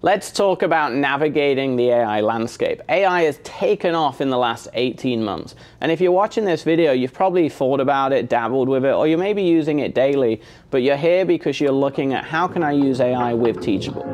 Let's talk about navigating the AI landscape. AI has taken off in the last 18 months. And if you're watching this video, you've probably thought about it, dabbled with it, or you may be using it daily, but you're here because you're looking at how can I use AI with Teachable?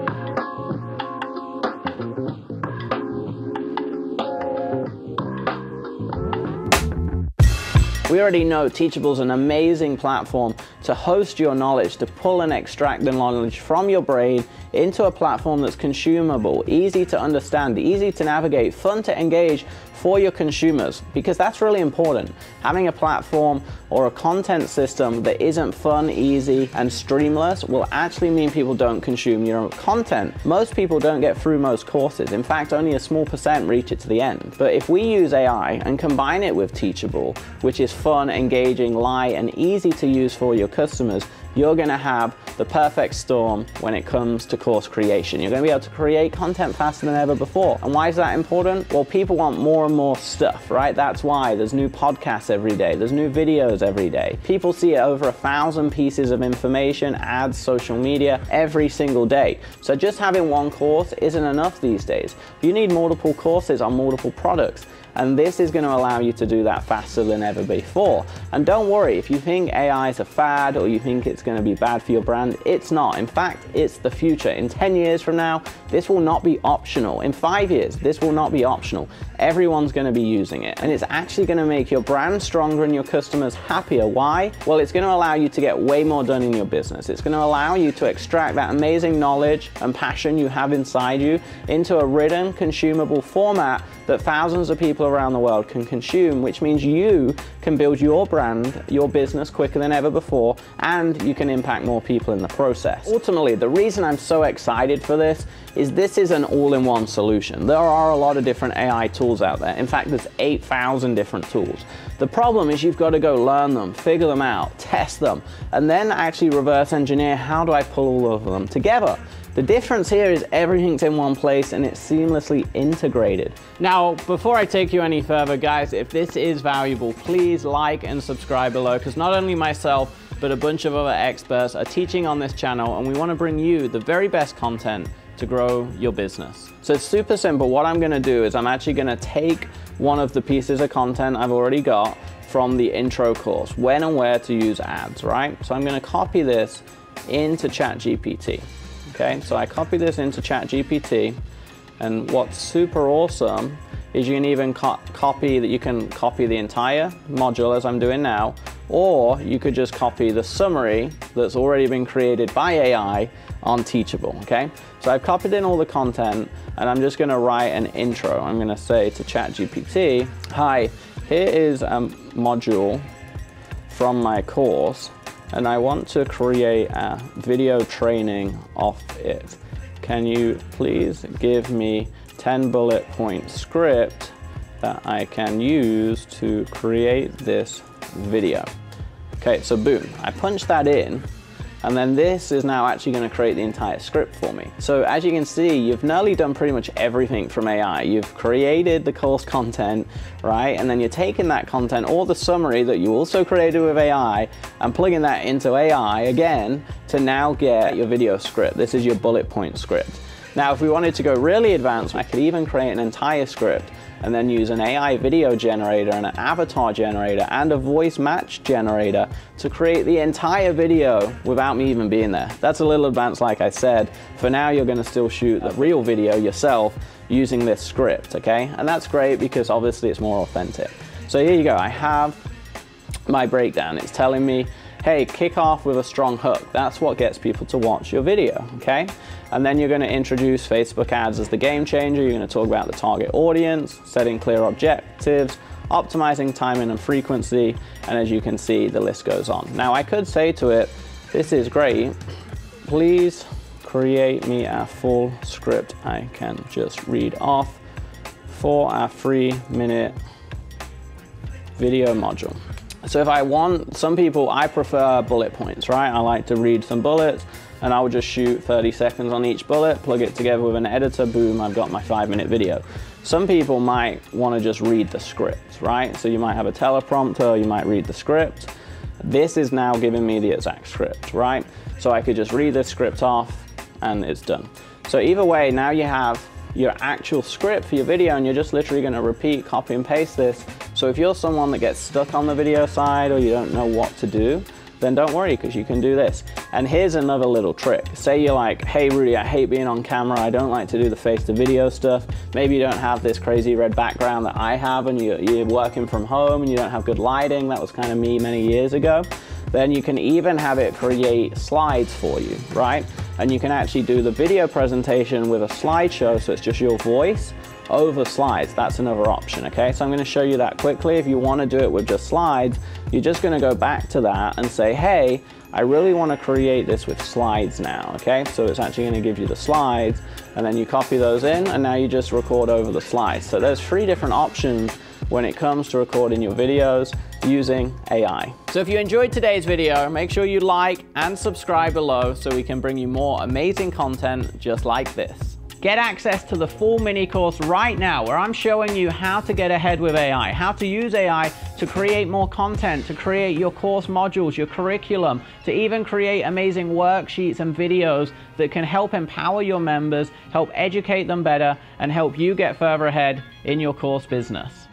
We already know Teachable's an amazing platform to host your knowledge, to pull and extract the knowledge from your brain into a platform that's consumable, easy to understand, easy to navigate, fun to engage for your consumers, because that's really important. Having a platform or a content system that isn't fun, easy, and streamless will actually mean people don't consume your content. Most people don't get through most courses. In fact, only a small percent reach it to the end. But if we use AI and combine it with Teachable, which is fun, engaging, light, and easy to use for your customers, you're going to have the perfect storm when it comes to course creation. You're going to be able to create content faster than ever before. And why is that important? Well, people want more and more stuff, right? That's why there's new podcasts every day. There's new videos every day. People see over 1,000 pieces of information, ads, social media every single day. So just having one course isn't enough these days. You need multiple courses on multiple products. And this is going to allow you to do that faster than ever before. And don't worry, if you think AI is a fad or you think it's going to be bad for your brand, it's not. In fact, it's the future. In 10 years from now, this will not be optional. In 5 years, this will not be optional. Everyone's going to be using it, and it's actually going to make your brand stronger and your customers happier. Why? Well, it's going to allow you to get way more done in your business. It's going to allow you to extract that amazing knowledge and passion you have inside you into a written, consumable format that thousands of people around the world can consume, which means you can build your brand, your business quicker than ever before, and you can impact more people in the process. Ultimately, the reason I'm so excited for this is an all-in-one solution. There are a lot of different AI tools out there. In fact, there's 8,000 different tools. The problem is you've got to go learn them, figure them out, test them, and then actually reverse engineer how do I pull all of them together. The difference here is everything's in one place and it's seamlessly integrated. Now, before I take you any further, guys, if this is valuable, please like and subscribe below, because not only myself, but a bunch of other experts are teaching on this channel, and we want to bring you the very best content to grow your business. So it's super simple. What I'm going to do is I'm actually going to take one of the pieces of content I've already got from the intro course, when and where to use ads, right? So I'm going to copy this into ChatGPT. Okay, so I copy this into ChatGPT, and what's super awesome is you can even copy the entire module as I'm doing now, or you could just copy the summary that's already been created by AI on Teachable, okay? So I've copied in all the content, and I'm just gonna write an intro. I'm gonna say to ChatGPT, hi, here is a module from my course, and I want to create a video training off it. Can you please give me 10 bullet point script that I can use to create this video? Okay, so boom, I punched that in, and then this is now actually going to create the entire script for me. So as you can see, you've nearly done pretty much everything from AI. You've created the course content, right? And then you're taking that content or the summary that you also created with AI and plugging that into AI again to now get your video script. This is your bullet point script. Now, if we wanted to go really advanced, I could even create an entire script and then use an AI video generator and an avatar generator and a voice match generator to create the entire video without me even being there. That's a little advanced, like I said. For now, you're gonna still shoot the real video yourself using this script, okay? And that's great because obviously it's more authentic. So here you go, I have my breakdown. It's telling me, hey, kick off with a strong hook. That's what gets people to watch your video, okay? And then you're gonna introduce Facebook ads as the game changer. You're gonna talk about the target audience, setting clear objectives, optimizing timing and frequency, and as you can see, the list goes on. Now, I could say to it, this is great. Please create me a full script I can just read off for a 3-minute video module. So if I want, some people, I prefer bullet points, right? I like to read some bullets, and I will just shoot 30 seconds on each bullet, plug it together with an editor, boom, I've got my 5-minute video. Some people might want to just read the script, right? So you might have a teleprompter, you might read the script. This is now giving me the exact script, right? So I could just read this script off, and it's done. So either way, now you have your actual script for your video and you're just literally going to repeat, copy and paste this. So if you're someone that gets stuck on the video side or you don't know what to do, then don't worry, because you can do this. And here's another little trick. Say you're like, hey Rudy, I hate being on camera, I don't like to do the face-to-video stuff. Maybe you don't have this crazy red background that I have, and you're working from home and you don't have good lighting. That was kind of me many years ago. Then you can even have it create slides for you, right? And you can actually do the video presentation with a slideshow, so it's just your voice over slides. That's another option, okay? So I'm gonna show you that quickly. If you wanna do it with just slides, you're just gonna go back to that and say, hey, I really wanna create this with slides now, okay? So it's actually gonna give you the slides, and then you copy those in, and now you just record over the slides. So there's three different options when it comes to recording your videos using AI. So if you enjoyed today's video, make sure you like and subscribe below so we can bring you more amazing content just like this. Get access to the full mini course right now, where I'm showing you how to get ahead with AI, how to use AI to create more content, to create your course modules, your curriculum, to even create amazing worksheets and videos that can help empower your members, help educate them better, and help you get further ahead in your course business.